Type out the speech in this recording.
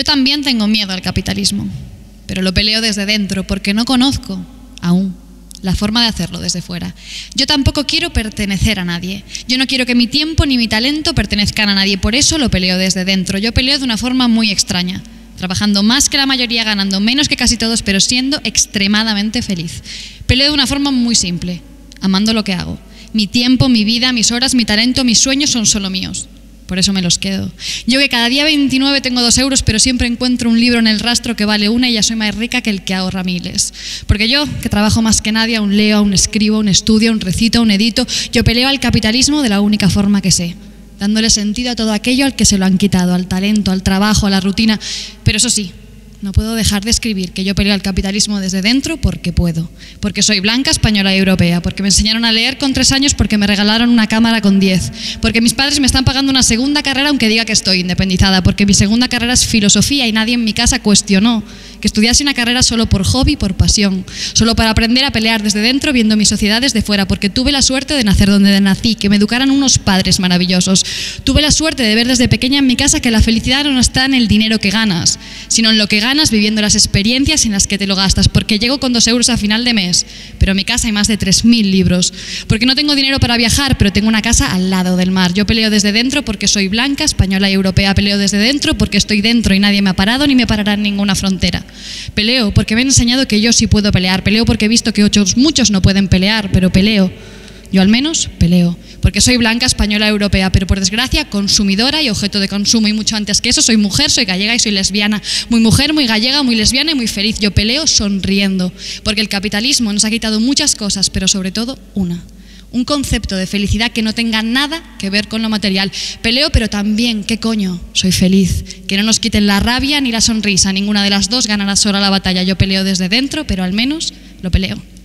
Yo también tengo miedo al capitalismo, pero lo peleo desde dentro porque no conozco aún la forma de hacerlo desde fuera. Yo tampoco quiero pertenecer a nadie. Yo no quiero que mi tiempo ni mi talento pertenezcan a nadie. Por eso lo peleo desde dentro. Yo peleo de una forma muy extraña, trabajando más que la mayoría, ganando menos que casi todos, pero siendo extremadamente feliz. Peleo de una forma muy simple, amando lo que hago. Mi tiempo, mi vida, mis horas, mi talento, mis sueños son solo míos. Por eso me los quedo. Yo que cada día 29 tengo 2 euros, pero siempre encuentro un libro en el rastro que vale 1 y ya soy más rica que el que ahorra miles. Porque yo, que trabajo más que nadie, aún leo, aún escribo, aún estudio, aún recito, aún edito, yo peleo al capitalismo de la única forma que sé, dándole sentido a todo aquello al que se lo han quitado, al talento, al trabajo, a la rutina. Pero eso sí, no puedo dejar de escribir que yo peleo al capitalismo desde dentro porque puedo. Porque soy blanca, española y europea. Porque me enseñaron a leer con 3 años, porque me regalaron una cámara con 10. Porque mis padres me están pagando una segunda carrera aunque diga que estoy independizada. Porque mi segunda carrera es filosofía y nadie en mi casa cuestionó que estudiase una carrera solo por hobby, por pasión. Solo para aprender a pelear desde dentro viendo mi sociedad desde fuera. Porque tuve la suerte de nacer donde nací, que me educaran unos padres maravillosos. Tuve la suerte de ver desde pequeña en mi casa que la felicidad no está en el dinero que ganas, sino en lo que ganas viviendo las experiencias en las que te lo gastas. Porque llego con 2 euros a final de mes, pero en mi casa hay más de 3000 libros. Porque no tengo dinero para viajar, pero tengo una casa al lado del mar. Yo peleo desde dentro porque soy blanca, española y europea. Peleo desde dentro porque estoy dentro y nadie me ha parado ni me parará en ninguna frontera. Peleo porque me han enseñado que yo sí puedo pelear. Peleo porque he visto que muchos no pueden pelear, pero peleo. Yo al menos peleo, porque soy blanca, española, europea, pero por desgracia consumidora y objeto de consumo, y mucho antes que eso soy mujer, soy gallega y soy lesbiana, muy mujer, muy gallega, muy lesbiana y muy feliz. Yo peleo sonriendo, porque el capitalismo nos ha quitado muchas cosas, pero sobre todo una, un concepto de felicidad que no tenga nada que ver con lo material. Peleo, pero también, ¿qué coño? Soy feliz. Que no nos quiten la rabia ni la sonrisa, ninguna de las dos ganará sola la batalla. Yo peleo desde dentro, pero al menos lo peleo.